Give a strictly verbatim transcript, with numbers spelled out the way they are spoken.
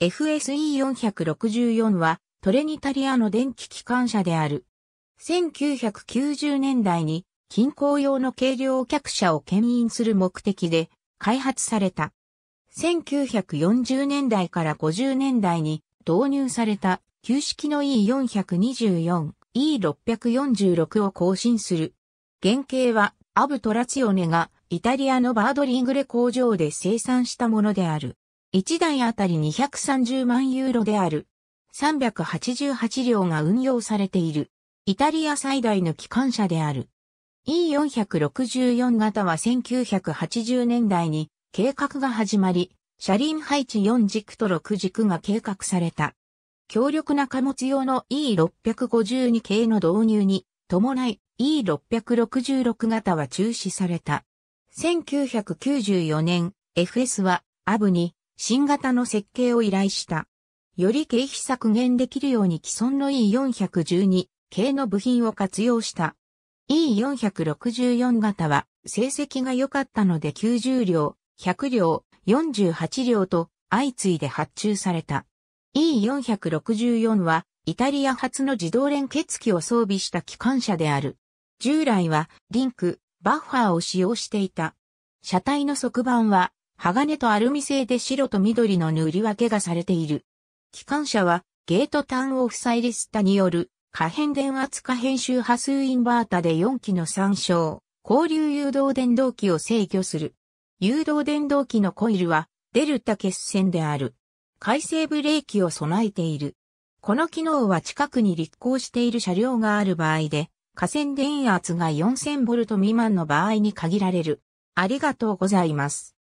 エフエスイーよんひゃくろくじゅうよん はトレニタリアの電気機関車である。せんきゅうひゃくきゅうじゅうねんだいに近郊用の軽量客車を牽引する目的で開発された。せんきゅうひゃくよんじゅうねんだいからごじゅうねんだいに導入された旧式の イーよんひゃくにじゅうよん、イーろっぴゃくよんじゅうろく を更新する。原型はエービービートラツィオネがイタリアのバードリングレ工場で生産したものである。いちだいあたりにひゃくさんじゅうまんユーロである。さんびゃくはちじゅうはちりょうが運用されている。イタリア最大の機関車である。イーよんひゃくろくじゅうよん 型はせんきゅうひゃくはちじゅうねんだいに計画が始まり、車輪配置よんじくとろくじくが計画された。強力な貨物用の イーろっぴゃくごじゅうに 系の導入に伴い イーろっぴゃくろくじゅうろく 型は中止された。せんきゅうひゃくきゅうじゅうよねん、エフエス はエービービーに新型の設計を依頼した。より経費削減できるように既存の イーよんひゃくじゅうに 系の部品を活用した。イーよんひゃくろくじゅうよん 型は成績が良かったのできゅうじゅうりょう、ひゃくりょう、よんじゅうはちりょうと相次いで発注された。イーよんひゃくろくじゅうよん はイタリア初の自動連結機を装備した機関車である。従来はリンク、バッファーを使用していた。車体の側板は鋼とアルミ製で白と緑の塗り分けがされている。機関車はゲートターンオフサイリスタによる可変電圧可変周波数インバータでよんきの参照、交流誘導電動機を制御する。誘導電動機のコイルはデルタ結線である。回生ブレーキを備えている。この機能は近くに立候している車両がある場合で、可変電圧がよんせんボルト未満の場合に限られる。ありがとうございます。